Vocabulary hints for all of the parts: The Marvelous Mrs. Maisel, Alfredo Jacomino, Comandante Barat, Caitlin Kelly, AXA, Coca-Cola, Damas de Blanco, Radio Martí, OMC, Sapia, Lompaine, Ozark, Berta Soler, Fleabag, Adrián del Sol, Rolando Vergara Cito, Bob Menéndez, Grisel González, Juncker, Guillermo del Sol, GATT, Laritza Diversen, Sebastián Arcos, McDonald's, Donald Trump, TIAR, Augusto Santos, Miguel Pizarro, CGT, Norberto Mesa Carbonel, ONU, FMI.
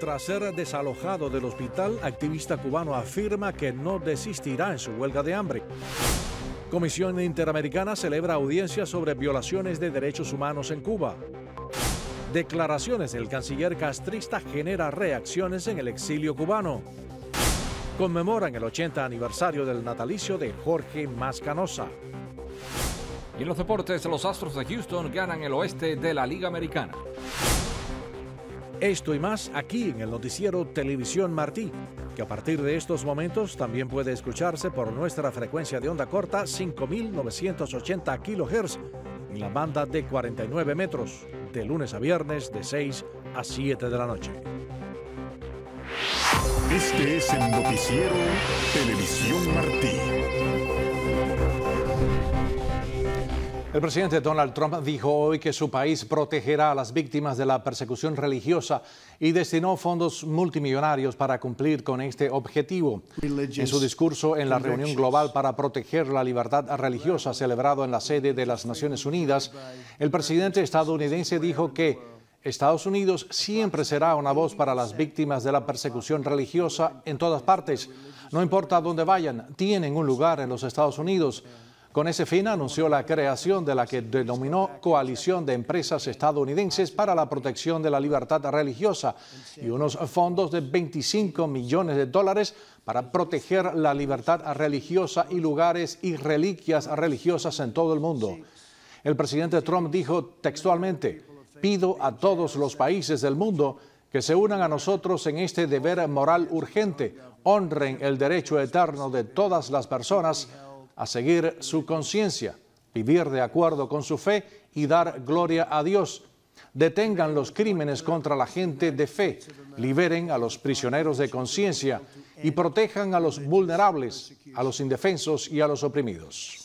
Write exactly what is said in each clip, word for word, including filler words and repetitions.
Tras ser desalojado del hospital, activista cubano afirma que no desistirá en su huelga de hambre. Comisión Interamericana celebra audiencia sobre violaciones de derechos humanos en Cuba. Declaraciones del canciller castrista genera reacciones en el exilio cubano. Conmemoran el ochenta aniversario del natalicio de Jorge Mas Canosa. Y en los deportes, los Astros de Houston ganan el oeste de la Liga Americana. Esto y más aquí en el noticiero Televisión Martí, que a partir de estos momentos también puede escucharse por nuestra frecuencia de onda corta cinco mil novecientos ochenta kilohertz en la banda de cuarenta y nueve metros, de lunes a viernes de seis a siete de la noche. Este es el noticiero Televisión Martí. El presidente Donald Trump dijo hoy que su país protegerá a las víctimas de la persecución religiosa y destinó fondos multimillonarios para cumplir con este objetivo. En su discurso en la reunión global para proteger la libertad religiosa celebrado en la sede de las Naciones Unidas, el presidente estadounidense dijo que Estados Unidos siempre será una voz para las víctimas de la persecución religiosa en todas partes. No importa dónde vayan, tienen un lugar en los Estados Unidos. Con ese fin anunció la creación de la que denominó Coalición de Empresas Estadounidenses para la Protección de la Libertad Religiosa y unos fondos de veinticinco millones de dólares para proteger la libertad religiosa y lugares y reliquias religiosas en todo el mundo. El presidente Trump dijo textualmente, "Pido a todos los países del mundo que se unan a nosotros en este deber moral urgente, honren el derecho eterno de todas las personas a seguir su conciencia, vivir de acuerdo con su fe y dar gloria a Dios. Detengan los crímenes contra la gente de fe, liberen a los prisioneros de conciencia y protejan a los vulnerables, a los indefensos y a los oprimidos".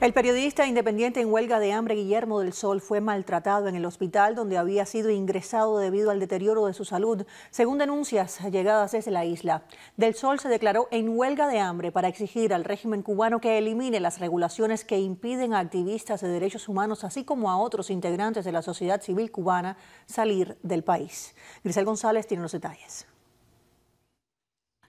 El periodista independiente en huelga de hambre Guillermo del Sol fue maltratado en el hospital donde había sido ingresado debido al deterioro de su salud, según denuncias llegadas desde la isla. Del Sol se declaró en huelga de hambre para exigir al régimen cubano que elimine las regulaciones que impiden a activistas de derechos humanos, así como a otros integrantes de la sociedad civil cubana, salir del país. Grisel González tiene los detalles.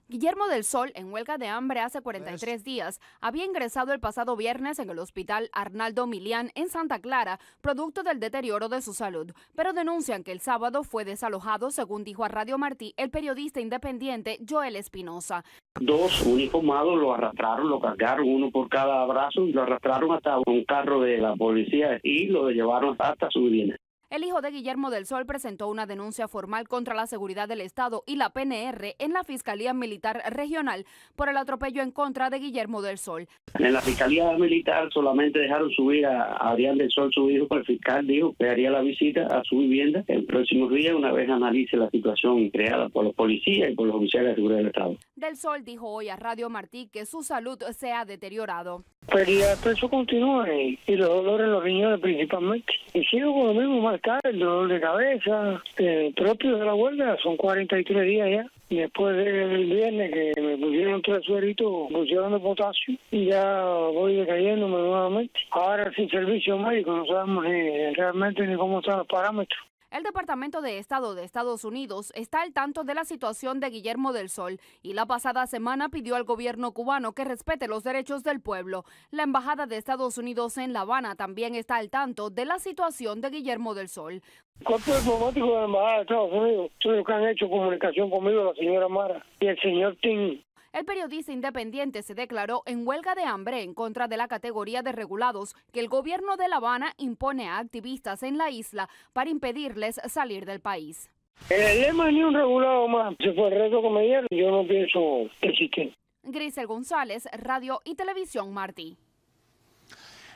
Guillermo del Sol, en huelga de hambre hace cuarenta y tres días, había ingresado el pasado viernes en el hospital Arnaldo Milián en Santa Clara, producto del deterioro de su salud, pero denuncian que el sábado fue desalojado, según dijo a Radio Martí el periodista independiente Joel Espinosa. Dos uniformados lo arrastraron, lo cargaron uno por cada brazo y lo arrastraron hasta un carro de la policía y lo llevaron hasta su vivienda. El hijo de Guillermo del Sol presentó una denuncia formal contra la seguridad del Estado y la P N R en la Fiscalía Militar Regional por el atropello en contra de Guillermo del Sol. En la Fiscalía Militar solamente dejaron subir a Adrián del Sol, su hijo, pero el fiscal dijo que haría la visita a su vivienda el próximo día una vez analice la situación creada por los policías y por los oficiales de seguridad del Estado. Del Sol dijo hoy a Radio Martí que su salud se ha deteriorado. Pero ya eso continúa y los dolores en los riñones principalmente. Y sigo con lo mismo mal. El dolor de cabeza, eh, propio de la huelga, son cuarenta y tres días ya. Después del viernes que me pusieron tres sueritos, pusieron de potasio y ya voy decayéndome nuevamente. Ahora sin servicio médico no sabemos ni, realmente ni cómo están los parámetros. El Departamento de Estado de Estados Unidos está al tanto de la situación de Guillermo del Sol y la pasada semana pidió al gobierno cubano que respete los derechos del pueblo. La Embajada de Estados Unidos en La Habana también está al tanto de la situación de Guillermo del Sol. El cuerpo diplomático de la Embajada de Estados Unidos, ellos que han hecho comunicación conmigo, la señora Mara y el señor Tim. El periodista independiente se declaró en huelga de hambre en contra de la categoría de regulados que el gobierno de La Habana impone a activistas en la isla para impedirles salir del país. El lema ni un regulado más. Se fue el reto que me dieron. Yo no pienso existir. Grisel González, Radio y Televisión Martí.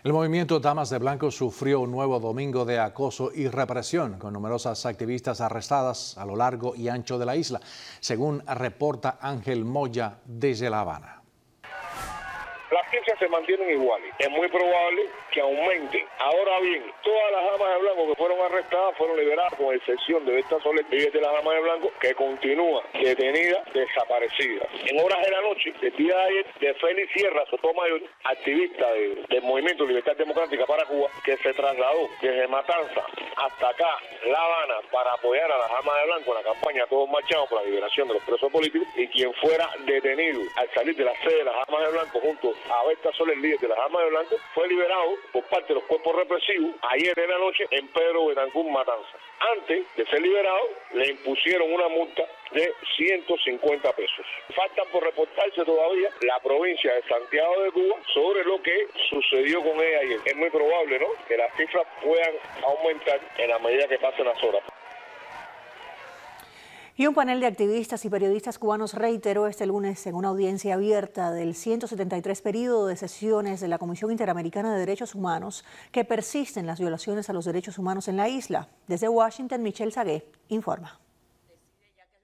El movimiento Damas de Blanco sufrió un nuevo domingo de acoso y represión, con numerosas activistas arrestadas a lo largo y ancho de la isla, según reporta Ángel Moya desde La Habana. Las quince se mantienen iguales. Es muy probable que aumenten. Ahora bien, todas las damas de blanco que fueron arrestadas fueron liberadas, con excepción de Berta Soler y de las damas de blanco, que continúan detenidas, desaparecidas. En horas de la noche, el día de ayer, de Félix Sierra Sotomayor, activista de, del Movimiento Libertad Democrática para Cuba, que se trasladó desde Matanza hasta acá, La Habana, para apoyar a las damas de blanco en la campaña Todos Marchamos por la liberación de los presos políticos, y quien fuera detenido al salir de la sede de las damas de blanco junto a Berta Soler, líder de las damas de blanco, fue liberado por parte de los cuerpos represivos ayer en la noche en Pedro Betancur, Matanza. Antes de ser liberado, le impusieron una multa de ciento cincuenta pesos. Faltan por reportarse todavía la provincia de Santiago de Cuba sobre lo que sucedió con ella ayer. Es muy probable, ¿no?, que las cifras puedan aumentar en la medida que pasen las horas. Y un panel de activistas y periodistas cubanos reiteró este lunes en una audiencia abierta del ciento setenta y tres período de sesiones de la Comisión Interamericana de Derechos Humanos que persisten las violaciones a los derechos humanos en la isla. Desde Washington, Michelle Sagué informa.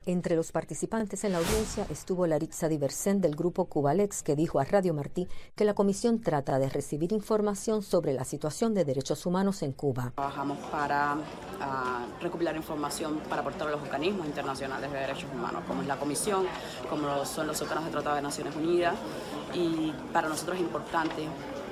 Entre los participantes en la audiencia estuvo Laritza Diversen del grupo Cubalex, que dijo a Radio Martí que la comisión trata de recibir información sobre la situación de derechos humanos en Cuba. Trabajamos para uh, recopilar información para aportar a los organismos internacionales de derechos humanos, como es la comisión, como son los órganos de Tratado de Naciones Unidas, y para nosotros es importante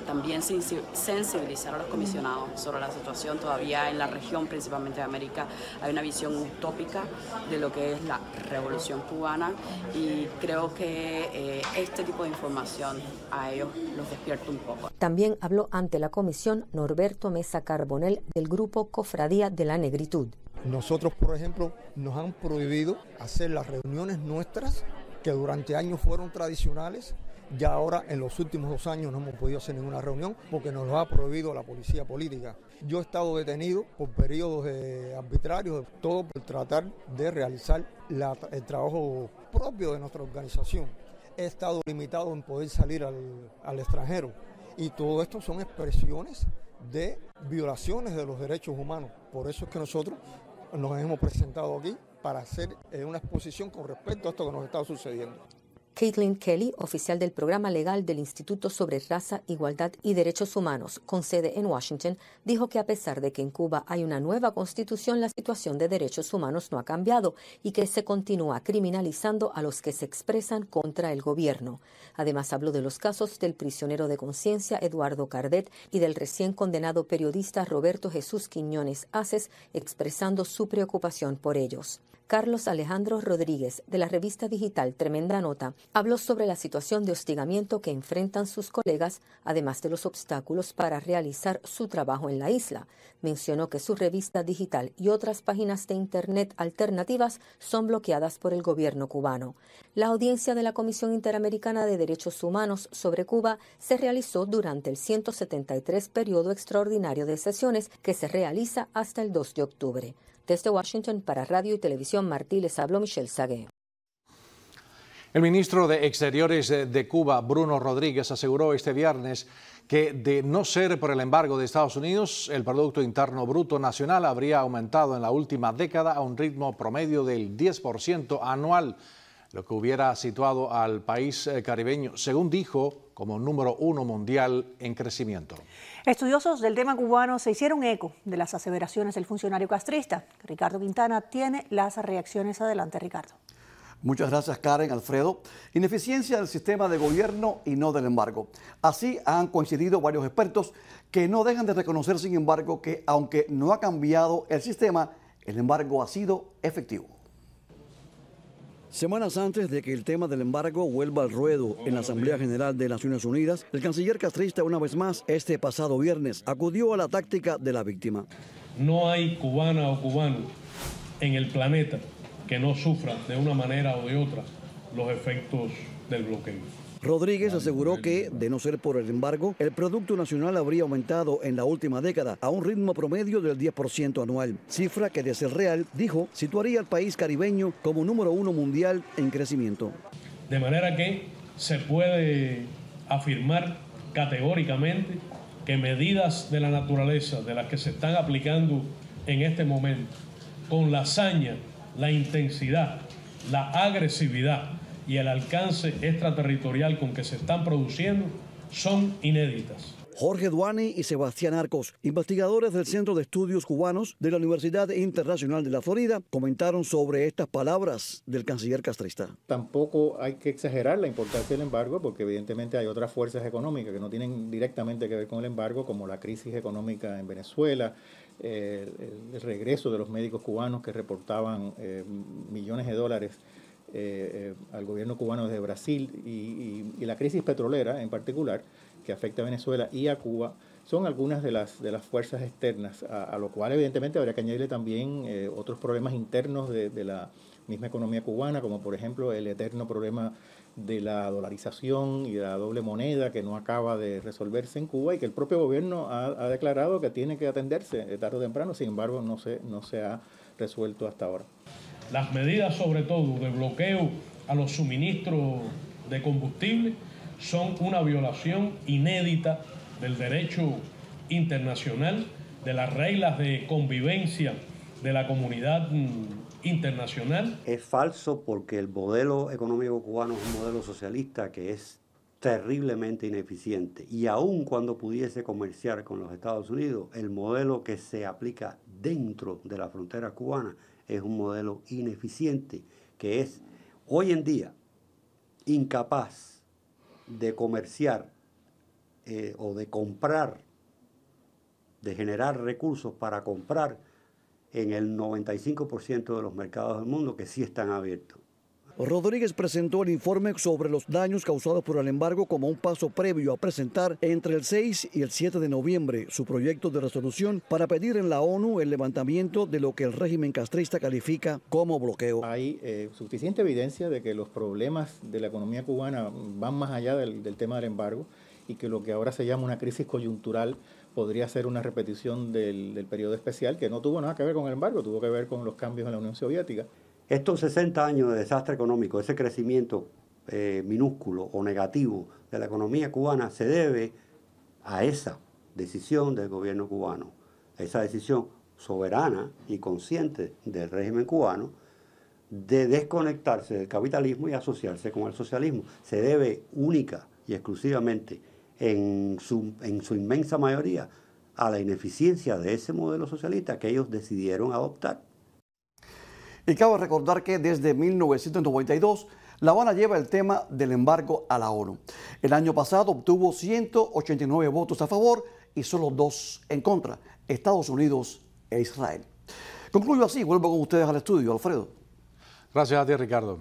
también sensibilizar a los comisionados sobre la situación. Todavía en la región, principalmente de América, hay una visión utópica de lo que es la revolución cubana, y creo que eh, este tipo de información a ellos los despierta un poco. También habló ante la comisión Norberto Mesa Carbonel del grupo Cofradía de la Negritud. Nosotros, por ejemplo, nos han prohibido hacer las reuniones nuestras, que durante años fueron tradicionales. Ya ahora, en los últimos dos años, no hemos podido hacer ninguna reunión porque nos lo ha prohibido la policía política. Yo he estado detenido por periodos de arbitrarios, todo por tratar de realizar la, el trabajo propio de nuestra organización. He estado limitado en poder salir al, al extranjero, y todo esto son expresiones de violaciones de los derechos humanos. Por eso es que nosotros nos hemos presentado aquí para hacer una exposición con respecto a esto que nos está sucediendo. Caitlin Kelly, oficial del programa legal del Instituto sobre Raza, Igualdad y Derechos Humanos, con sede en Washington, dijo que a pesar de que en Cuba hay una nueva constitución, la situación de derechos humanos no ha cambiado y que se continúa criminalizando a los que se expresan contra el gobierno. Además, habló de los casos del prisionero de conciencia Eduardo Cardet y del recién condenado periodista Roberto Jesús Quiñones Aces, expresando su preocupación por ellos. Carlos Alejandro Rodríguez, de la revista digital Tremenda Nota, habló sobre la situación de hostigamiento que enfrentan sus colegas, además de los obstáculos para realizar su trabajo en la isla. Mencionó que su revista digital y otras páginas de Internet alternativas son bloqueadas por el gobierno cubano. La audiencia de la Comisión Interamericana de Derechos Humanos sobre Cuba se realizó durante el ciento setenta y tres periodo extraordinario de sesiones, que se realiza hasta el dos de octubre. Desde Washington, para Radio y Televisión Martí, les habló Michelle Sagué. El ministro de Exteriores de Cuba, Bruno Rodríguez, aseguró este viernes que, de no ser por el embargo de Estados Unidos, el Producto Interno Bruto Nacional habría aumentado en la última década a un ritmo promedio del diez por ciento anual, lo que hubiera situado al país caribeño, según dijo, como número uno mundial en crecimiento. Estudiosos del tema cubano se hicieron eco de las aseveraciones del funcionario castrista. Ricardo Quintana tiene las reacciones. Adelante, Ricardo. Muchas gracias, Karen, Alfredo. Ineficiencia del sistema de gobierno y no del embargo. Así han coincidido varios expertos que no dejan de reconocer, sin embargo, que aunque no ha cambiado el sistema, el embargo ha sido efectivo. Semanas antes de que el tema del embargo vuelva al ruedo en la Asamblea General de Naciones Unidas, el canciller castrista, una vez más, este pasado viernes, acudió a la táctica de la víctima. No hay cubana o cubano en el planeta que no sufra de una manera o de otra los efectos del bloqueo. Rodríguez aseguró que, de no ser por el embargo, el Producto Nacional habría aumentado en la última década a un ritmo promedio del diez por ciento anual, cifra que, de ser real, dijo, situaría al país caribeño como número uno mundial en crecimiento. De manera que se puede afirmar categóricamente que medidas de la naturaleza de las que se están aplicando en este momento, con la hazaña, la intensidad, la agresividad y el alcance extraterritorial con que se están produciendo, son inéditas. Jorge Duani y Sebastián Arcos, investigadores del Centro de Estudios Cubanos de la Universidad Internacional de la Florida, comentaron sobre estas palabras del canciller castrista. Tampoco hay que exagerar la importancia del embargo, porque evidentemente hay otras fuerzas económicas que no tienen directamente que ver con el embargo, como la crisis económica en Venezuela, eh, el regreso de los médicos cubanos que reportaban eh, millones de dólares eh, eh, al gobierno cubano desde Brasil, y, y, y la crisis petrolera en particular, que afecta a Venezuela y a Cuba, son algunas de las, de las fuerzas externas, a, a lo cual evidentemente habría que añadirle también eh, otros problemas internos de, de la misma economía cubana, como por ejemplo el eterno problema de la dolarización y la doble moneda que no acaba de resolverse en Cuba y que el propio gobierno ha, ha declarado que tiene que atenderse tarde o temprano, sin embargo no se, no se ha resuelto hasta ahora. Las medidas sobre todo de bloqueo a los suministros de combustible son una violación inédita del derecho internacional, de las reglas de convivencia de la comunidad internacional. Es falso porque el modelo económico cubano es un modelo socialista que es terriblemente ineficiente, y aun cuando pudiese comerciar con los Estados Unidos, el modelo que se aplica dentro de la frontera cubana es un modelo ineficiente que es hoy en día incapaz de comerciar eh, o de comprar, de generar recursos para comprar en el noventa y cinco por ciento de los mercados del mundo que sí están abiertos. Rodríguez presentó el informe sobre los daños causados por el embargo como un paso previo a presentar entre el seis y el siete de noviembre su proyecto de resolución para pedir en la ONU el levantamiento de lo que el régimen castrista califica como bloqueo. Hay eh, suficiente evidencia de que los problemas de la economía cubana van más allá del, del tema del embargo, y que lo que ahora se llama una crisis coyuntural podría ser una repetición del, del periodo especial, que no tuvo nada que ver con el embargo, tuvo que ver con los cambios en la Unión Soviética. Estos sesenta años de desastre económico, ese crecimiento eh, minúsculo o negativo de la economía cubana se debe a esa decisión del gobierno cubano, esa decisión soberana y consciente del régimen cubano de desconectarse del capitalismo y asociarse con el socialismo. Se debe única y exclusivamente en su, en su inmensa mayoría a la ineficiencia de ese modelo socialista que ellos decidieron adoptar. Y cabe recordar que desde mil novecientos noventa y dos, La Habana lleva el tema del embargo a la ONU. El año pasado obtuvo ciento ochenta y nueve votos a favor y solo dos en contra, Estados Unidos e Israel. Concluyo así, vuelvo con ustedes al estudio, Alfredo. Gracias a ti, Ricardo.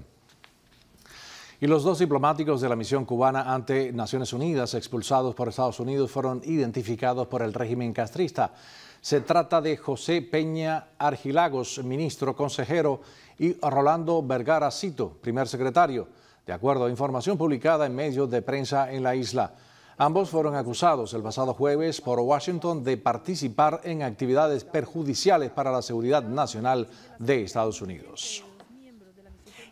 Y los dos diplomáticos de la misión cubana ante Naciones Unidas expulsados por Estados Unidos fueron identificados por el régimen castrista. Se trata de José Peña Argilagos, ministro consejero, y Rolando Vergara Cito, primer secretario, de acuerdo a información publicada en medios de prensa en la isla. Ambos fueron acusados el pasado jueves por Washington de participar en actividades perjudiciales para la seguridad nacional de Estados Unidos.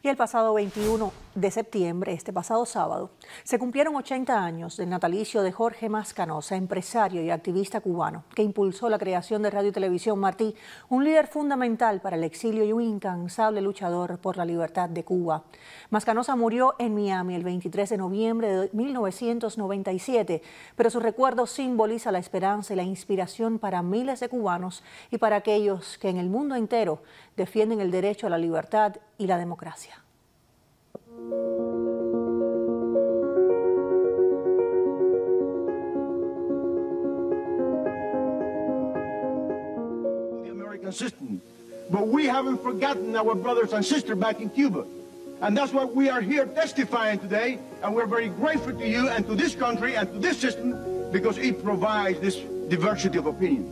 Y el pasado veintiuno de septiembre, este pasado sábado, se cumplieron ochenta años del natalicio de Jorge Mas Canosa, empresario y activista cubano, que impulsó la creación de Radio y Televisión Martí, un líder fundamental para el exilio y un incansable luchador por la libertad de Cuba. Mas Canosa murió en Miami el veintitrés de noviembre de mil novecientos noventa y siete, pero su recuerdo simboliza la esperanza y la inspiración para miles de cubanos y para aquellos que en el mundo entero defienden el derecho a la libertad y la democracia. The American system, but we haven't forgotten our brothers and sisters back in Cuba, and that's why we are here testifying today, and we're very grateful to you and to this country and to this system because it provides this diversity of opinion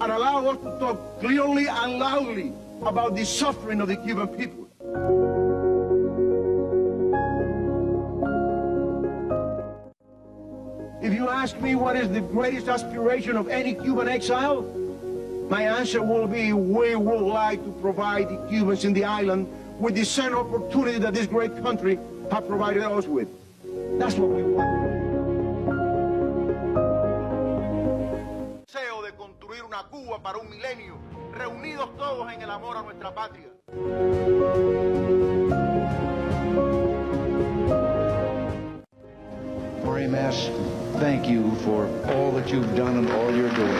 and allows us to talk clearly and loudly about the suffering of the Cuban people. If you ask me what is the greatest aspiration of any Cuban exile, my answer will be we would like to provide the Cubans in the island with the same opportunity that this great country has provided us with. That's what we want. El deseo de construir una Cuba para un milenio, reunidos todos en el amor a nuestra patria. Mary Mass, thank you for all that you've done and all you're doing.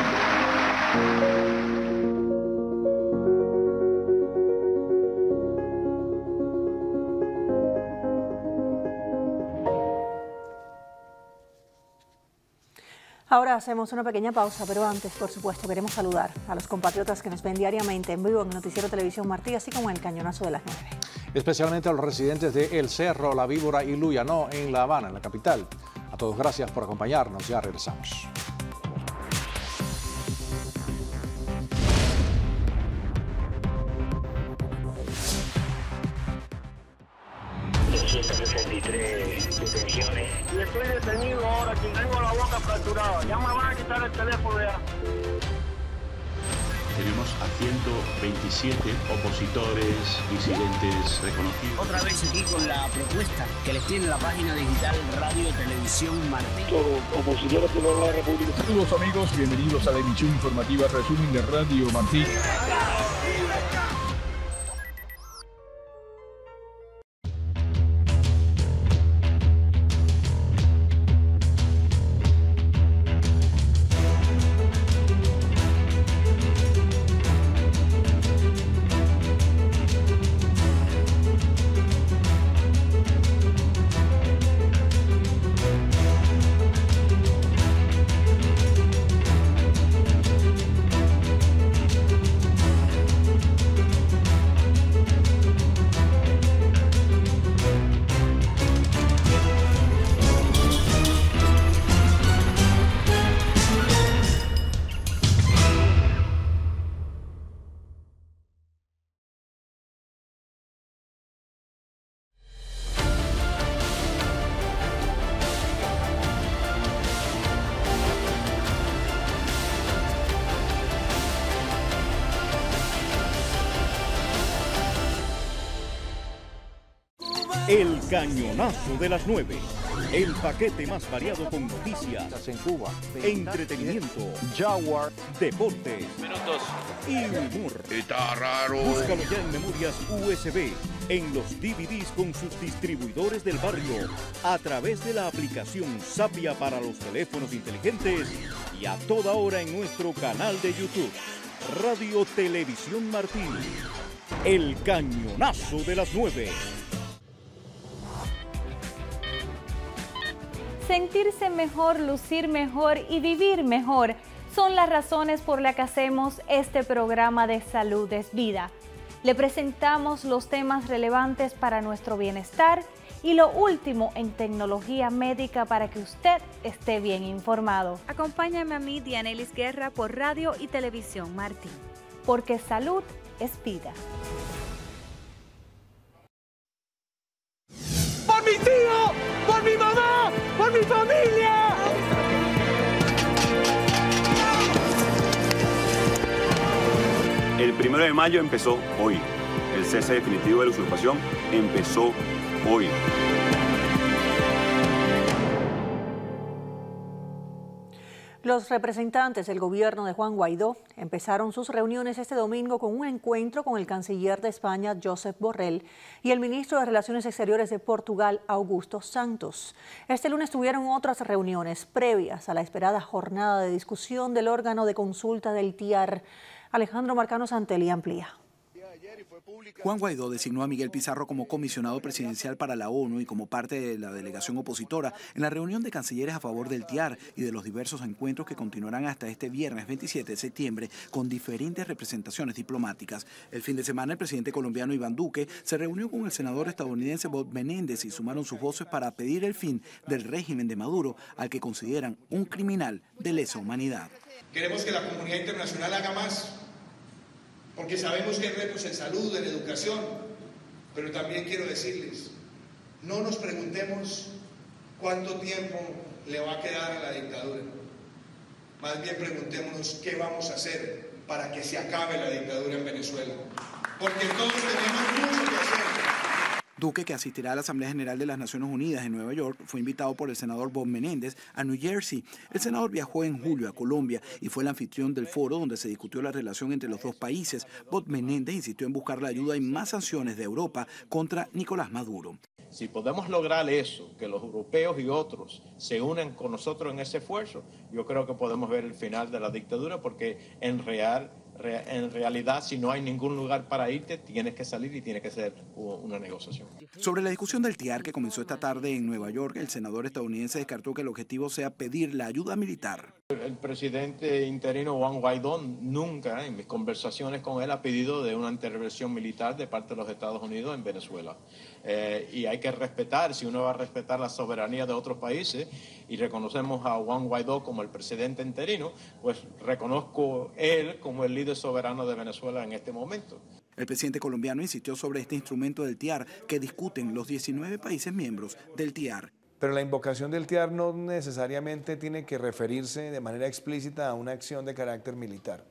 Ahora hacemos una pequeña pausa, pero antes, por supuesto, queremos saludar a los compatriotas que nos ven diariamente en vivo en Noticiero Televisión Martí, así como en el Cañonazo de las nueve. Especialmente a los residentes de El Cerro, La Víbora y Luyanó, en La Habana, en la capital. A todos, gracias por acompañarnos. Ya regresamos. doscientas sesenta y tres detenciones. Y estoy detenido ahora, que tengo la boca fracturada. Ya me van a quitar el teléfono ya. Tenemos a ciento veintisiete opositores, disidentes reconocidos. Otra vez aquí con la propuesta que les tiene la página digital Radio Televisión Martí. Todos opositores de la República. Saludos amigos, bienvenidos a la emisión informativa resumen de Radio Martí. El Cañonazo de las nueve, el paquete más variado con noticias en Cuba, entretenimiento, jaguar, deportes, minutos y humor. Está raro. Búscalo ya en memorias U S B, en los D V Ds con sus distribuidores del barrio, a través de la aplicación Sapia para los teléfonos inteligentes y a toda hora en nuestro canal de YouTube, Radio Televisión Martí. El Cañonazo de las nueve. Sentirse mejor, lucir mejor y vivir mejor son las razones por las que hacemos este programa de Salud es Vida. Le presentamos los temas relevantes para nuestro bienestar y lo último en tecnología médica para que usted esté bien informado. Acompáñame a mí, Dianelis Guerra, por Radio y Televisión Martí. Porque salud es vida. ¡Por mi tío! ¡Por mi mamá! ¡Por mi familia! El primero de mayo empezó hoy. El cese definitivo de la usurpación empezó hoy. Los representantes del gobierno de Juan Guaidó empezaron sus reuniones este domingo con un encuentro con el canciller de España, Josep Borrell, y el ministro de Relaciones Exteriores de Portugal, Augusto Santos. Este lunes tuvieron otras reuniones previas a la esperada jornada de discusión del órgano de consulta del T I A R. Alejandro Marcano Santelli amplía. Juan Guaidó designó a Miguel Pizarro como comisionado presidencial para la ONU y como parte de la delegación opositora en la reunión de cancilleres a favor del T I A R y de los diversos encuentros que continuarán hasta este viernes veintisiete de septiembre con diferentes representaciones diplomáticas. El fin de semana el presidente colombiano Iván Duque se reunió con el senador estadounidense Bob Menéndez y sumaron sus voces para pedir el fin del régimen de Maduro, al que consideran un criminal de lesa humanidad. Queremos que la comunidad internacional haga más, porque sabemos que hay retos en salud, en educación, pero también quiero decirles, no nos preguntemos cuánto tiempo le va a quedar a la dictadura, más bien preguntémonos qué vamos a hacer para que se acabe la dictadura en Venezuela, porque todos tenemos mucho que hacer. Duque, que asistirá a la Asamblea General de las Naciones Unidas en Nueva York, fue invitado por el senador Bob Menéndez a New Jersey. El senador viajó en julio a Colombia y fue el anfitrión del foro donde se discutió la relación entre los dos países. Bob Menéndez insistió en buscar la ayuda y más sanciones de Europa contra Nicolás Maduro. Si podemos lograr eso, que los europeos y otros se unan con nosotros en ese esfuerzo, yo creo que podemos ver el final de la dictadura, porque en real, re, en realidad, si no hay ningún lugar para irte, tienes que salir y tiene que ser una negociación. Sobre la discusión del TIAR que comenzó esta tarde en Nueva York, el senador estadounidense descartó que el objetivo sea pedir la ayuda militar. El presidente interino Juan Guaidó nunca, en mis conversaciones con él, ha pedido de una intervención militar de parte de los Estados Unidos en Venezuela. Eh, y hay que respetar, si uno va a respetar la soberanía de otros países, y reconocemos a Juan Guaidó como el presidente interino, pues reconozco él como el líder soberano de Venezuela en este momento. El presidente colombiano insistió sobre este instrumento del TIAR que discuten los diecinueve países miembros del TIAR. Pero la invocación del TIAR no necesariamente tiene que referirse de manera explícita a una acción de carácter militar.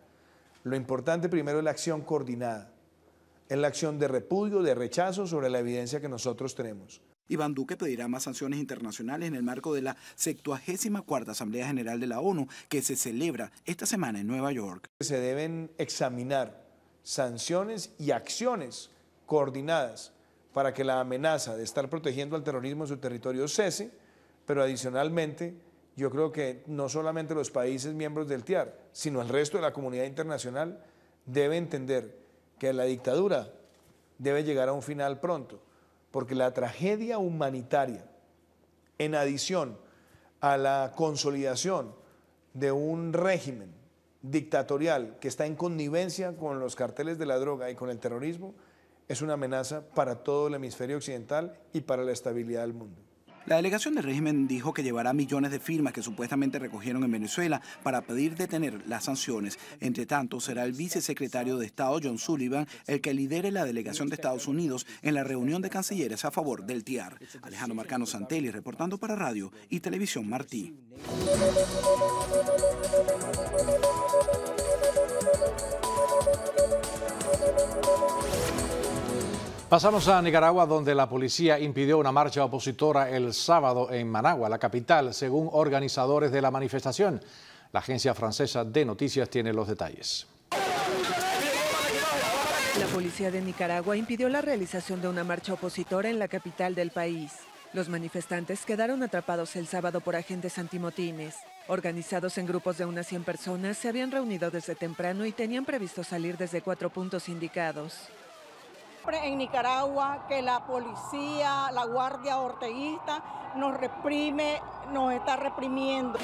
Lo importante primero es la acción coordinada, es la acción de repudio, de rechazo sobre la evidencia que nosotros tenemos. Iván Duque pedirá más sanciones internacionales en el marco de la septuagésima cuarta Asamblea General de la ONU, que se celebra esta semana en Nueva York. Se deben examinar sanciones y acciones coordinadas para que la amenaza de estar protegiendo al terrorismo en su territorio cese, pero adicionalmente yo creo que no solamente los países miembros del TIAR, sino el resto de la comunidad internacional debe entender que la dictadura debe llegar a un final pronto, porque la tragedia humanitaria, en adición a la consolidación de un régimen dictatorial que está en connivencia con los carteles de la droga y con el terrorismo, es una amenaza para todo el hemisferio occidental y para la estabilidad del mundo. La delegación del régimen dijo que llevará millones de firmas que supuestamente recogieron en Venezuela para pedir detener las sanciones. Entre tanto, será el vicesecretario de Estado, John Sullivan, el que lidere la delegación de Estados Unidos en la reunión de cancilleres a favor del TIAR. Alejandro Marcano Santelli, reportando para Radio y Televisión Martí. Pasamos a Nicaragua, donde la policía impidió una marcha opositora el sábado en Managua, la capital, según organizadores de la manifestación. La agencia francesa de noticias tiene los detalles. La policía de Nicaragua impidió la realización de una marcha opositora en la capital del país. Los manifestantes quedaron atrapados el sábado por agentes antimotines. Organizados en grupos de unas cien personas, se habían reunido desde temprano y tenían previsto salir desde cuatro puntos indicados. En Nicaragua, que la policía, la guardia orteguista nos reprime, nos está reprimiendo.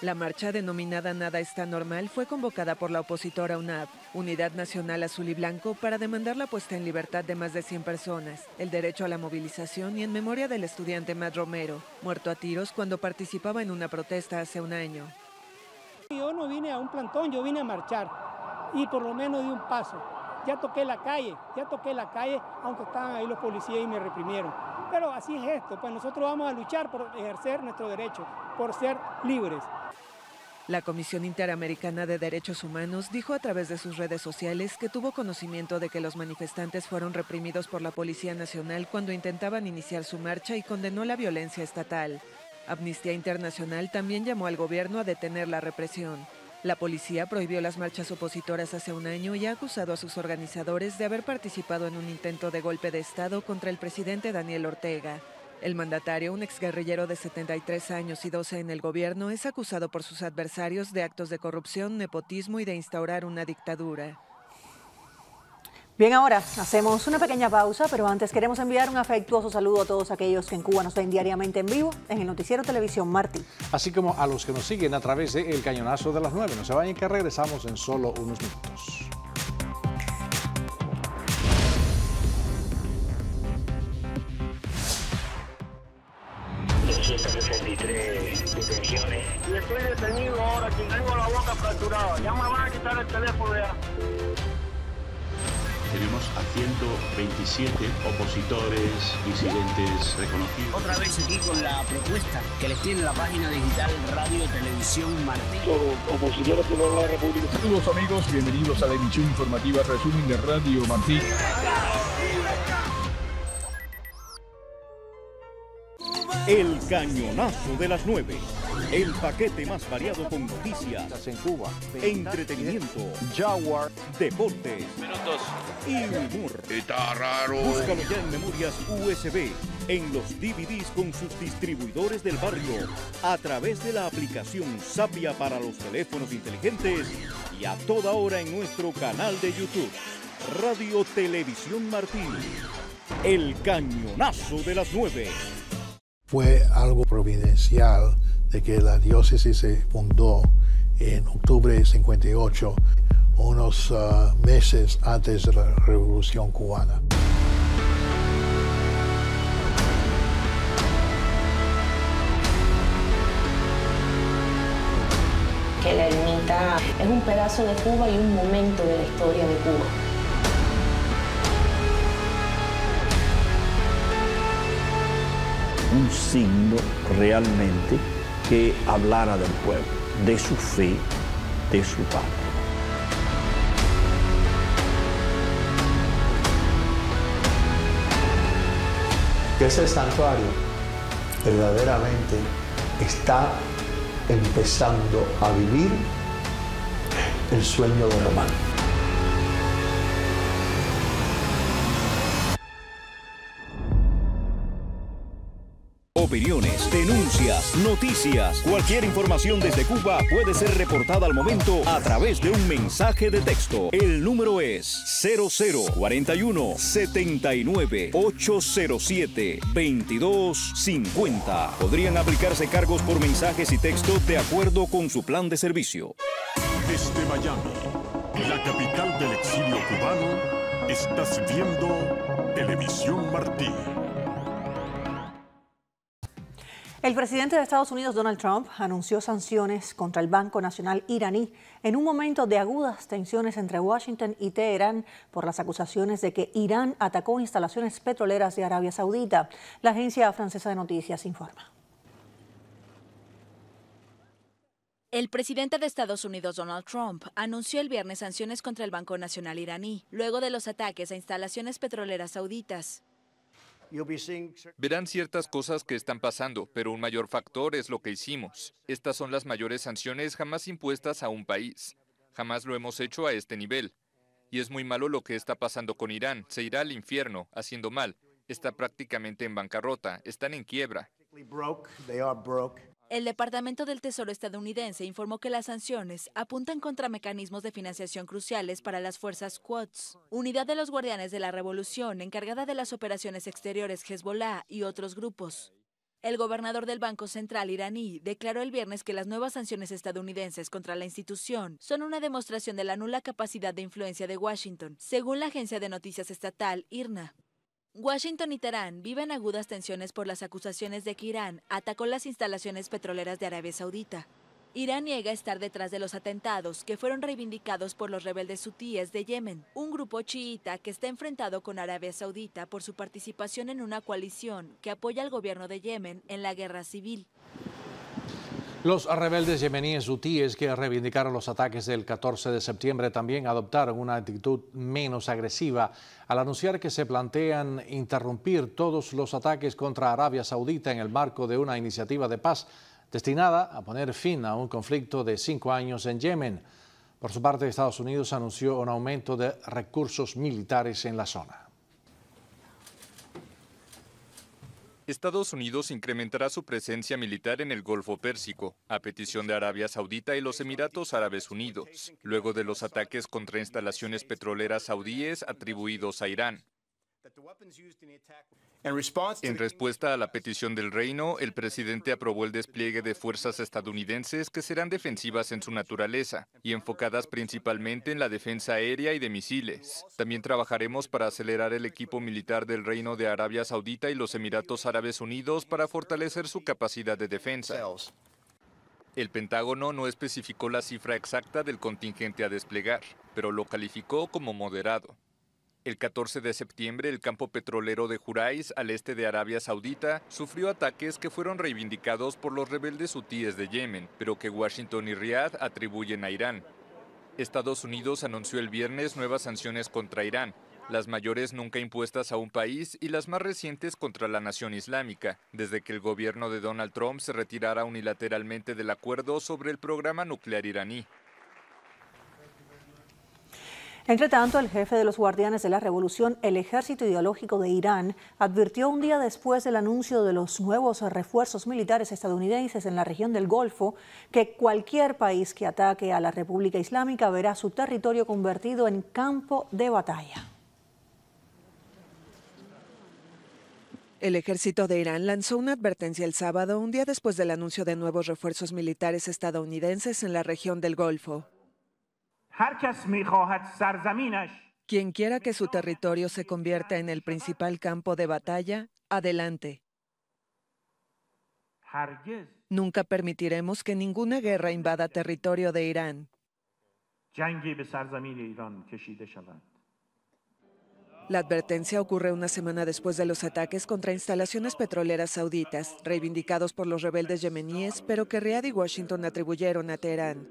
La marcha denominada Nada está normal fue convocada por la opositora U N A B, Unidad Nacional Azul y Blanco, para demandar la puesta en libertad de más de cien personas, el derecho a la movilización y en memoria del estudiante Matt Romero, muerto a tiros cuando participaba en una protesta hace un año. Yo no vine a un plantón, yo vine a marchar y por lo menos di un paso. Ya toqué la calle, ya toqué la calle, aunque estaban ahí los policías y me reprimieron. Pero así es esto, pues nosotros vamos a luchar por ejercer nuestro derecho, por ser libres. La Comisión Interamericana de Derechos Humanos dijo a través de sus redes sociales que tuvo conocimiento de que los manifestantes fueron reprimidos por la Policía Nacional cuando intentaban iniciar su marcha y condenó la violencia estatal. Amnistía Internacional también llamó al gobierno a detener la represión. La policía prohibió las marchas opositoras hace un año y ha acusado a sus organizadores de haber participado en un intento de golpe de Estado contra el presidente Daniel Ortega. El mandatario, un exguerrillero de setenta y tres años y doce en el gobierno, es acusado por sus adversarios de actos de corrupción, nepotismo y de instaurar una dictadura. Bien, ahora hacemos una pequeña pausa, pero antes queremos enviar un afectuoso saludo a todos aquellos que en Cuba nos ven diariamente en vivo en el Noticiero Televisión Martí, así como a los que nos siguen a través de El Cañonazo de las nueve. No se vayan, que regresamos en solo unos minutos. doscientas sesenta y tres detenciones. Y estoy detenido ahora, que tengo la boca fracturada. Ya me van a quitar el teléfono ya. Tenemos a ciento veintisiete opositores, disidentes reconocidos. Otra vez aquí con la propuesta que les tiene la página digital Radio Televisión Martí. Opositores por la República. Saludos amigos, bienvenidos a la emisión informativa resumen de Radio Martí. El Cañonazo de las nueve. El paquete más variado con noticias en Cuba, entretenimiento, jaguar, deportes, minutos, y humor. Está raro. Búscalo ya en memorias U S B, en los D V Ds con sus distribuidores del barrio, a través de la aplicación Sapia para los teléfonos inteligentes y a toda hora en nuestro canal de YouTube. Radio Televisión Martí, el cañonazo de las nueve. Fue algo providencial de que la diócesis se fundó en octubre de cincuenta y ocho, unos uh, meses antes de la Revolución Cubana. Que la ermita es un pedazo de Cuba y un momento de la historia de Cuba. Un signo realmente que hablara del pueblo, de su fe, de su patria. Ese santuario verdaderamente está empezando a vivir el sueño de Román. Opiniones, denuncias, noticias, cualquier información desde Cuba puede ser reportada al momento a través de un mensaje de texto. El número es cero cero cuatro uno, siete nueve, ocho cero siete, dos dos cinco cero. Podrían aplicarse cargos por mensajes y texto de acuerdo con su plan de servicio. Desde Miami, la capital del exilio cubano, estás viendo Televisión Martí. El presidente de Estados Unidos, Donald Trump, anunció sanciones contra el Banco Nacional iraní en un momento de agudas tensiones entre Washington y Teherán por las acusaciones de que Irán atacó instalaciones petroleras de Arabia Saudita. La agencia francesa de noticias informa. El presidente de Estados Unidos, Donald Trump, anunció el viernes sanciones contra el Banco Nacional iraní, luego de los ataques a instalaciones petroleras sauditas. Verán ciertas cosas que están pasando, pero un mayor factor es lo que hicimos. Estas son las mayores sanciones jamás impuestas a un país. Jamás lo hemos hecho a este nivel. Y es muy malo lo que está pasando con Irán. Se irá al infierno, haciendo mal. Está prácticamente en bancarrota. Están en quiebra. El Departamento del Tesoro estadounidense informó que las sanciones apuntan contra mecanismos de financiación cruciales para las fuerzas Quds, unidad de los guardianes de la revolución encargada de las operaciones exteriores Hezbollah y otros grupos. El gobernador del Banco Central iraní declaró el viernes que las nuevas sanciones estadounidenses contra la institución son una demostración de la nula capacidad de influencia de Washington, según la agencia de noticias estatal I R N A. Washington y Teherán viven agudas tensiones por las acusaciones de que Irán atacó las instalaciones petroleras de Arabia Saudita. Irán niega estar detrás de los atentados que fueron reivindicados por los rebeldes hutíes de Yemen, un grupo chiita que está enfrentado con Arabia Saudita por su participación en una coalición que apoya al gobierno de Yemen en la guerra civil. Los rebeldes yemeníes hutíes que reivindicaron los ataques del catorce de septiembre también adoptaron una actitud menos agresiva al anunciar que se plantean interrumpir todos los ataques contra Arabia Saudita en el marco de una iniciativa de paz destinada a poner fin a un conflicto de cinco años en Yemen. Por su parte, Estados Unidos anunció un aumento de recursos militares en la zona. Estados Unidos incrementará su presencia militar en el Golfo Pérsico, a petición de Arabia Saudita y los Emiratos Árabes Unidos, luego de los ataques contra instalaciones petroleras saudíes atribuidos a Irán. En respuesta a la petición del reino, el presidente aprobó el despliegue de fuerzas estadounidenses que serán defensivas en su naturaleza y enfocadas principalmente en la defensa aérea y de misiles. También trabajaremos para acelerar el equipo militar del reino de Arabia Saudita y los Emiratos Árabes Unidos para fortalecer su capacidad de defensa. El Pentágono no especificó la cifra exacta del contingente a desplegar, pero lo calificó como moderado. El catorce de septiembre, el campo petrolero de Jurais, al este de Arabia Saudita, sufrió ataques que fueron reivindicados por los rebeldes hutíes de Yemen, pero que Washington y Riad atribuyen a Irán. Estados Unidos anunció el viernes nuevas sanciones contra Irán, las mayores nunca impuestas a un país y las más recientes contra la nación islámica, desde que el gobierno de Donald Trump se retirara unilateralmente del acuerdo sobre el programa nuclear iraní. Entre tanto, el jefe de los guardianes de la revolución, el ejército ideológico de Irán, advirtió un día después del anuncio de los nuevos refuerzos militares estadounidenses en la región del Golfo que cualquier país que ataque a la República Islámica verá su territorio convertido en campo de batalla. El ejército de Irán lanzó una advertencia el sábado, un día después del anuncio de nuevos refuerzos militares estadounidenses en la región del Golfo. Quien quiera que su territorio se convierta en el principal campo de batalla, adelante. Nunca permitiremos que ninguna guerra invada territorio de Irán. La advertencia ocurre una semana después de los ataques contra instalaciones petroleras sauditas, reivindicados por los rebeldes yemeníes, pero que Riad y Washington atribuyeron a Teherán.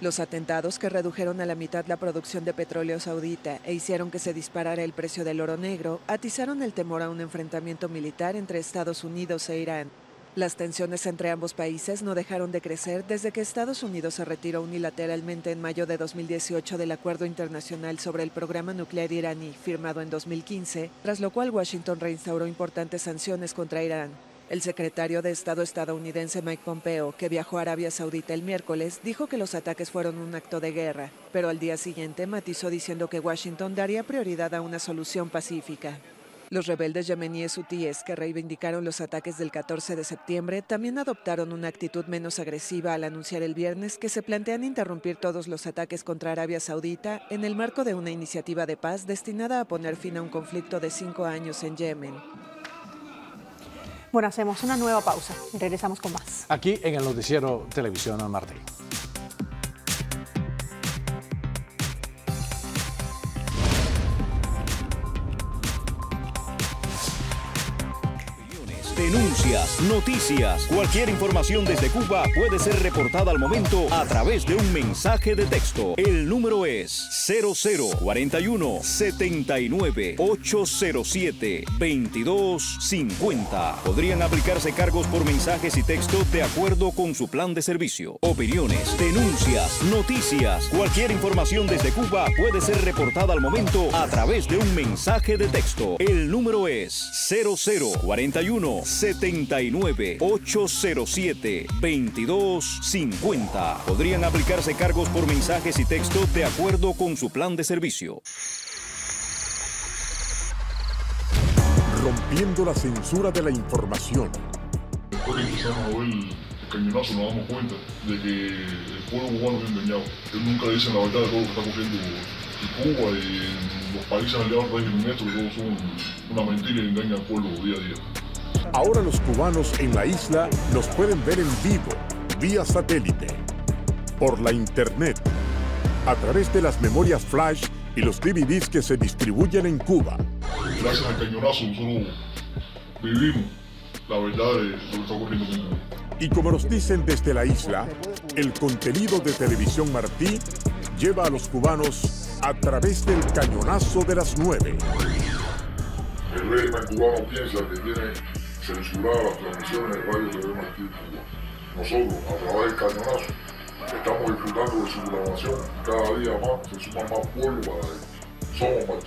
Los atentados que redujeron a la mitad la producción de petróleo saudita e hicieron que se disparara el precio del oro negro, atizaron el temor a un enfrentamiento militar entre Estados Unidos e Irán. Las tensiones entre ambos países no dejaron de crecer desde que Estados Unidos se retiró unilateralmente en mayo de dos mil dieciocho del Acuerdo Internacional sobre el Programa Nuclear Iraní, firmado en dos mil quince, tras lo cual Washington reinstauró importantes sanciones contra Irán. El secretario de Estado estadounidense Mike Pompeo, que viajó a Arabia Saudita el miércoles, dijo que los ataques fueron un acto de guerra, pero al día siguiente matizó diciendo que Washington daría prioridad a una solución pacífica. Los rebeldes yemeníes hutíes que reivindicaron los ataques del catorce de septiembre también adoptaron una actitud menos agresiva al anunciar el viernes que se plantean interrumpir todos los ataques contra Arabia Saudita en el marco de una iniciativa de paz destinada a poner fin a un conflicto de cinco años en Yemen. Bueno, hacemos una nueva pausa. Regresamos con más. Aquí en el Noticiero Televisión Martí. Denuncias, noticias, cualquier información desde Cuba puede ser reportada al momento a través de un mensaje de texto. El número es cero cero cuatro uno, siete nueve, ocho cero siete, dos dos cinco cero. Podrían aplicarse cargos por mensajes y texto de acuerdo con su plan de servicio. Opiniones, denuncias, noticias, cualquier información desde Cuba puede ser reportada al momento a través de un mensaje de texto. El número es cero cero cuatro uno, siete nueve, ocho cero siete, dos dos cinco cero. Podrían aplicarse cargos por mensajes y texto de acuerdo con su plan de servicio. Rompiendo la censura de la información. Después de que hicieron el cañonazo nos damos cuenta de que el pueblo cubano es engañado. Ellos nunca dicen la verdad de todo lo que está ocurriendo en Cuba y en los países aliados del régimen nuestro, que todos son una mentira y engañan al pueblo día a día. Ahora los cubanos en la isla nos pueden ver en vivo, vía satélite, por la internet, a través de las memorias flash y los D V Ds que se distribuyen en Cuba. Gracias al cañonazo nosotros vivimos la verdad de lo que está ocurriendo en Cuba. Y como nos dicen desde la isla, el contenido de Televisión Martí lleva a los cubanos a través del cañonazo de las nueve. El régimen cubano piensa que tiene censurada las transmisiones de radio de Martí en Cuba. Nosotros, a través del cañonazo, estamos disfrutando de su programación. Cada día más se suma más pueblo para él. Somos Martí.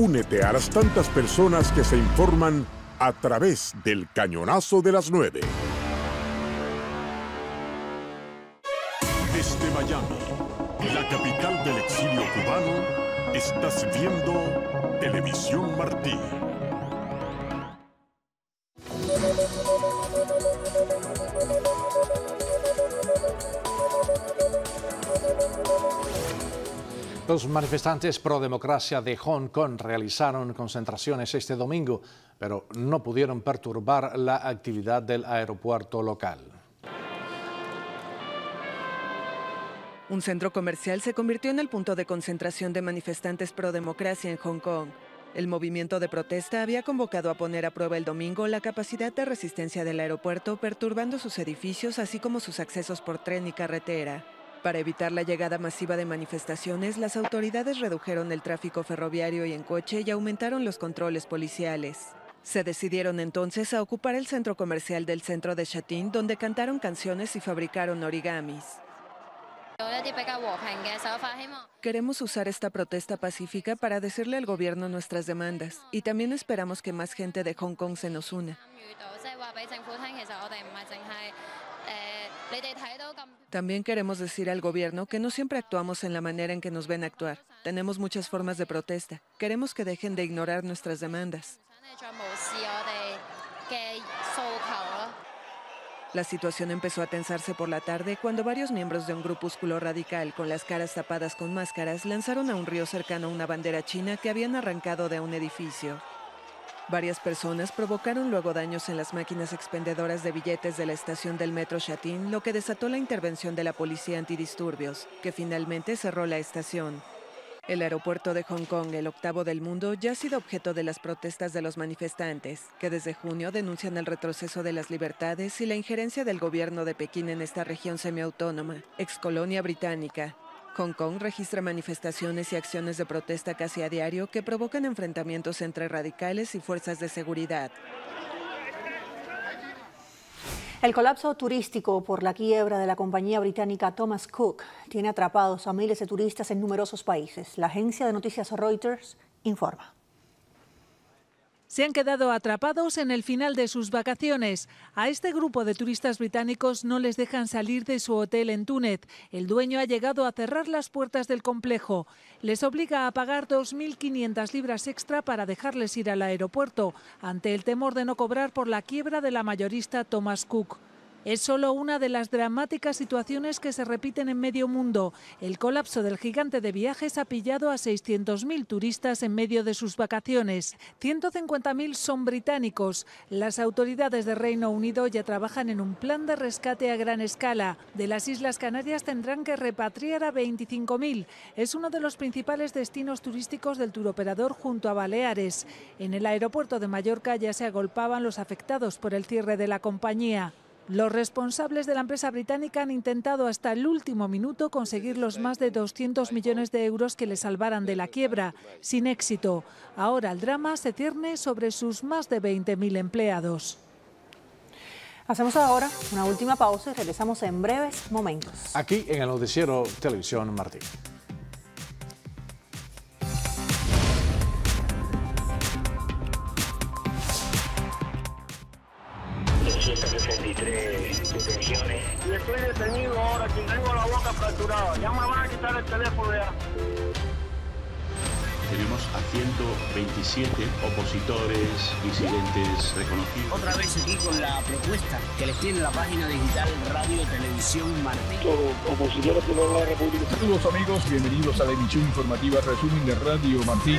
Únete a las tantas personas que se informan a través del cañonazo de las nueve. Desde Miami, la capital del exilio cubano, estás viendo Televisión Martí. Los manifestantes pro democracia de Hong Kong realizaron concentraciones este domingo, pero no pudieron perturbar la actividad del aeropuerto local. Un centro comercial se convirtió en el punto de concentración de manifestantes pro democracia en Hong Kong. El movimiento de protesta había convocado a poner a prueba el domingo la capacidad de resistencia del aeropuerto, perturbando sus edificios, así como sus accesos por tren y carretera. Para evitar la llegada masiva de manifestaciones, las autoridades redujeron el tráfico ferroviario y en coche y aumentaron los controles policiales. Se decidieron entonces a ocupar el centro comercial del centro de Shatin, donde cantaron canciones y fabricaron origamis. Queremos usar esta protesta pacífica para decirle al gobierno nuestras demandas y también esperamos que más gente de Hong Kong se nos una. También queremos decir al gobierno que no siempre actuamos en la manera en que nos ven actuar. Tenemos muchas formas de protesta. Queremos que dejen de ignorar nuestras demandas. La situación empezó a tensarse por la tarde cuando varios miembros de un grupúsculo radical con las caras tapadas con máscaras lanzaron a un río cercano una bandera china que habían arrancado de un edificio. Varias personas provocaron luego daños en las máquinas expendedoras de billetes de la estación del metro Shatin, lo que desató la intervención de la policía antidisturbios, que finalmente cerró la estación. El aeropuerto de Hong Kong, el octavo del mundo, ya ha sido objeto de las protestas de los manifestantes, que desde junio denuncian el retroceso de las libertades y la injerencia del gobierno de Pekín en esta región semiautónoma, excolonia británica. Hong Kong registra manifestaciones y acciones de protesta casi a diario que provocan enfrentamientos entre radicales y fuerzas de seguridad. El colapso turístico por la quiebra de la compañía británica Thomas Cook tiene atrapados a miles de turistas en numerosos países. La agencia de noticias Reuters informa. Se han quedado atrapados en el final de sus vacaciones. A este grupo de turistas británicos no les dejan salir de su hotel en Túnez. El dueño ha llegado a cerrar las puertas del complejo. Les obliga a pagar dos mil quinientas libras extra para dejarles ir al aeropuerto, ante el temor de no cobrar por la quiebra de la mayorista Thomas Cook. Es solo una de las dramáticas situaciones que se repiten en medio mundo. El colapso del gigante de viajes ha pillado a seiscientos mil turistas en medio de sus vacaciones. ciento cincuenta mil son británicos. Las autoridades de Reino Unido ya trabajan en un plan de rescate a gran escala. De las Islas Canarias tendrán que repatriar a veinticinco mil. Es uno de los principales destinos turísticos del turoperador junto a Baleares. En el aeropuerto de Mallorca ya se agolpaban los afectados por el cierre de la compañía. Los responsables de la empresa británica han intentado hasta el último minuto conseguir los más de doscientos millones de euros que le salvaran de la quiebra, sin éxito. Ahora el drama se cierne sobre sus más de veinte mil empleados. Hacemos ahora una última pausa y regresamos en breves momentos. Aquí en el Noticiero Televisión Martí. Y estoy detenido ahora, que tengo la boca fracturada. Ya me van a quitar el teléfono ya. Tenemos a ciento veintisiete opositores, disidentes reconocidos. Otra vez aquí con la propuesta que les tiene la página digital Radio Televisión Martí. Los opositores de la República. Saludos amigos, bienvenidos a la emisión informativa resumen de Radio Martí.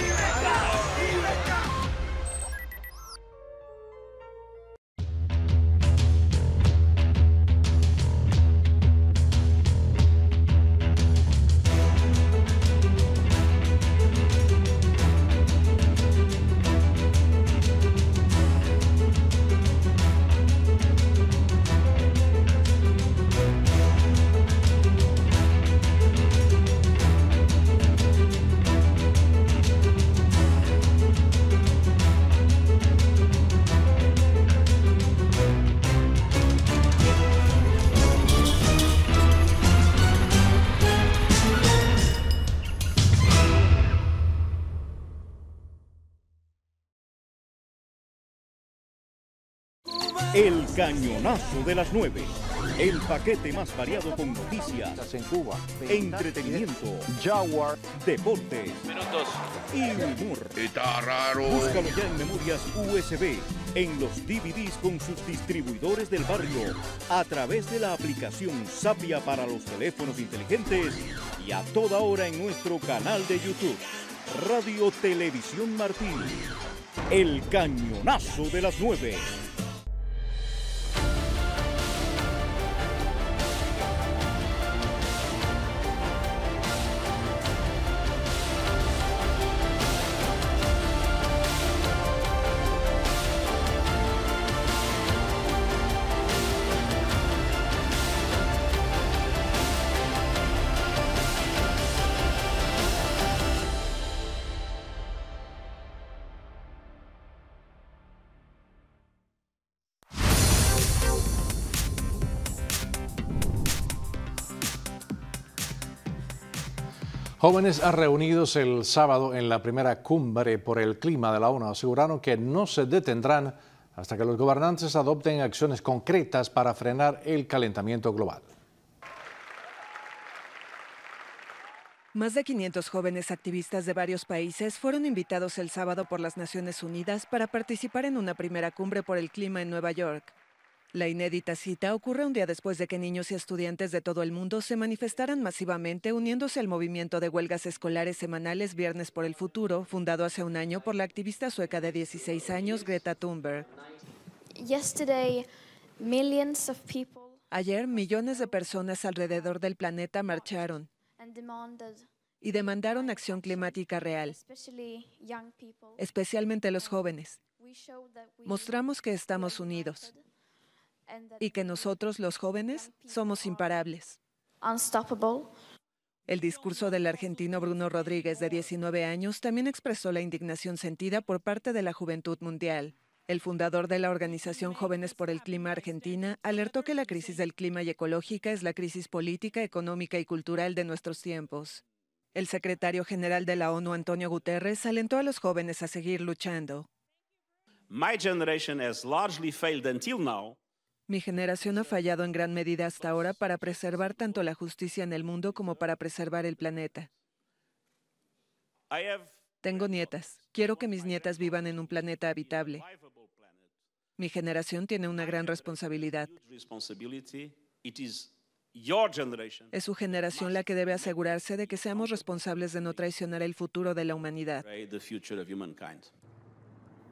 El cañonazo de las nueve, el paquete más variado con noticias en Cuba, entretenimiento, jaguar, deportes, minutos y humor. Está raro. Búscalo ya en memorias U S B, en los D V Ds con sus distribuidores del barrio, a través de la aplicación Sapia para los teléfonos inteligentes y a toda hora en nuestro canal de YouTube, Radio Televisión Martí. El cañonazo de las nueve. Jóvenes reunidos el sábado en la primera cumbre por el clima de la ONU aseguraron que no se detendrán hasta que los gobernantes adopten acciones concretas para frenar el calentamiento global. Más de quinientos jóvenes activistas de varios países fueron invitados el sábado por las Naciones Unidas para participar en una primera cumbre por el clima en Nueva York. La inédita cita ocurre un día después de que niños y estudiantes de todo el mundo se manifestaran masivamente uniéndose al movimiento de huelgas escolares semanales Viernes por el Futuro, fundado hace un año por la activista sueca de dieciséis años Greta Thunberg. Ayer, millones de personas alrededor del planeta marcharon y demandaron acción climática real, especialmente los jóvenes. Mostramos que estamos unidos y que nosotros, los jóvenes, somos imparables. El discurso del argentino Bruno Rodríguez, de diecinueve años, también expresó la indignación sentida por parte de la juventud mundial. El fundador de la organización Jóvenes por el Clima Argentina alertó que la crisis del clima y ecológica es la crisis política, económica y cultural de nuestros tiempos. El secretario general de la ONU, Antonio Guterres, alentó a los jóvenes a seguir luchando. My generation has largely failed until now. Mi generación ha fallado en gran medida hasta ahora para preservar tanto la justicia en el mundo como para preservar el planeta. Tengo nietas. Quiero que mis nietas vivan en un planeta habitable. Mi generación tiene una gran responsabilidad. Es su generación la que debe asegurarse de que seamos responsables de no traicionar el futuro de la humanidad.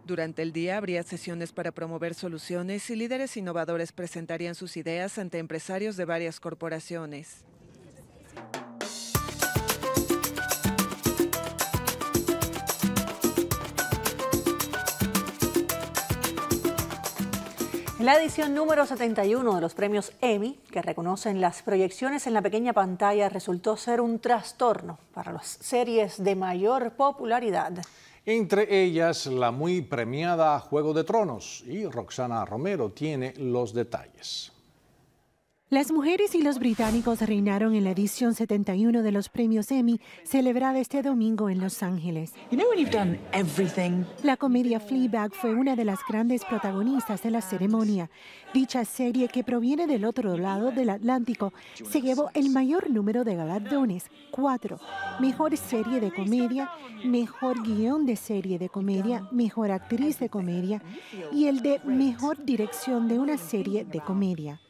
Durante el día habría sesiones para promover soluciones y líderes innovadores presentarían sus ideas ante empresarios de varias corporaciones. En la edición número setenta y uno de los premios Emmy, que reconocen las proyecciones en la pequeña pantalla, resultó ser un trastorno para las series de mayor popularidad. Entre ellas, la muy premiada Juego de Tronos, y Roxana Romero tiene los detalles. Las mujeres y los británicos reinaron en la edición setenta y uno de los premios Emmy, celebrada este domingo en Los Ángeles. La comedia Fleabag fue una de las grandes protagonistas de la ceremonia. Dicha serie, que proviene del otro lado del Atlántico, se llevó el mayor número de galardones, cuatro. Mejor serie de comedia, mejor guión de serie de comedia, mejor actriz de comedia y el de mejor dirección de una serie de comedia.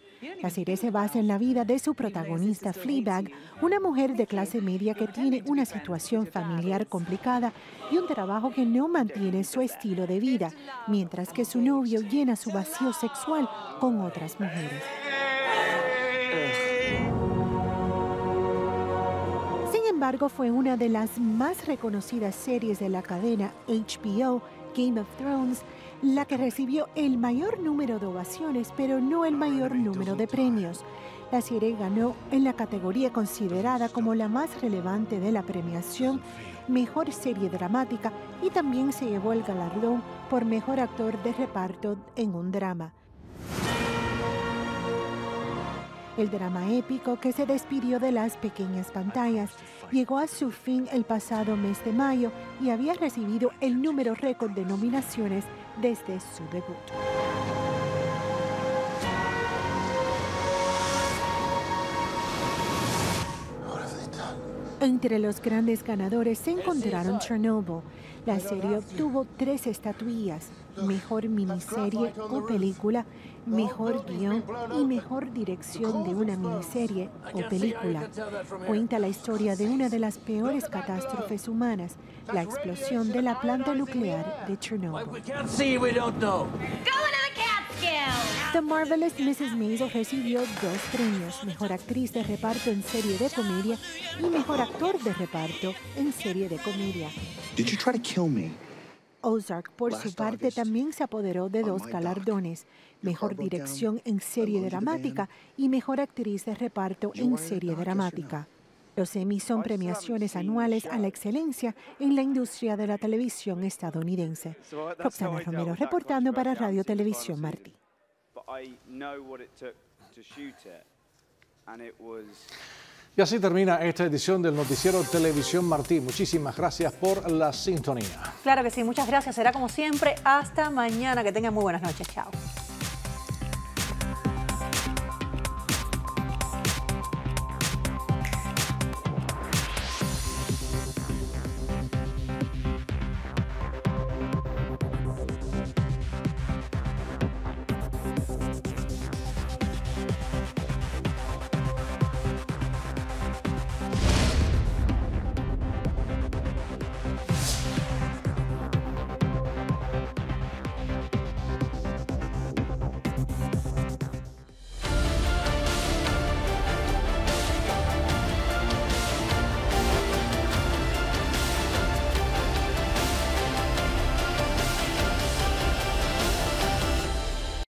La serie se basa en la vida de su protagonista Fleabag, una mujer de clase media que tiene una situación familiar complicada y un trabajo que no mantiene su estilo de vida, mientras que su novio llena su vacío sexual con otras mujeres. Sin embargo, fue una de las más reconocidas series de la cadena H B O, Game of Thrones, la que recibió el mayor número de ovaciones, pero no el mayor número de premios. La serie ganó en la categoría considerada como la más relevante de la premiación, Mejor Serie Dramática, y también se llevó el galardón por Mejor Actor de Reparto en un Drama. El drama épico que se despidió de las pequeñas pantallas llegó a su fin el pasado mes de mayo y había recibido el número récord de nominaciones desde su debut. Entre los grandes ganadores se encontraron Chernobyl. La serie obtuvo tres estatuillas: mejor miniserie o película, mejor guión y mejor dirección de una miniserie o película. Cuenta la historia de una de las peores catástrofes humanas, la explosión de la planta nuclear de Chernobyl. The Marvelous missus Maisel recibió dos premios, Mejor Actriz de Reparto en Serie de Comedia y Mejor Actor de Reparto en Serie de Comedia. Did you try to kill me? Ozark, por su parte, también se apoderó de dos galardones, Mejor Dirección en Serie Dramática y Mejor Actriz de Reparto en Serie Dramática. Los Emmy son premiaciones anuales a la excelencia en la industria de la televisión estadounidense. Roxana Romero reportando para Radio Televisión Martí. Y así termina esta edición del Noticiero Televisión Martí. Muchísimas gracias por la sintonía. Claro que sí, muchas gracias. Será como siempre. Hasta mañana. Que tengan muy buenas noches. Chao.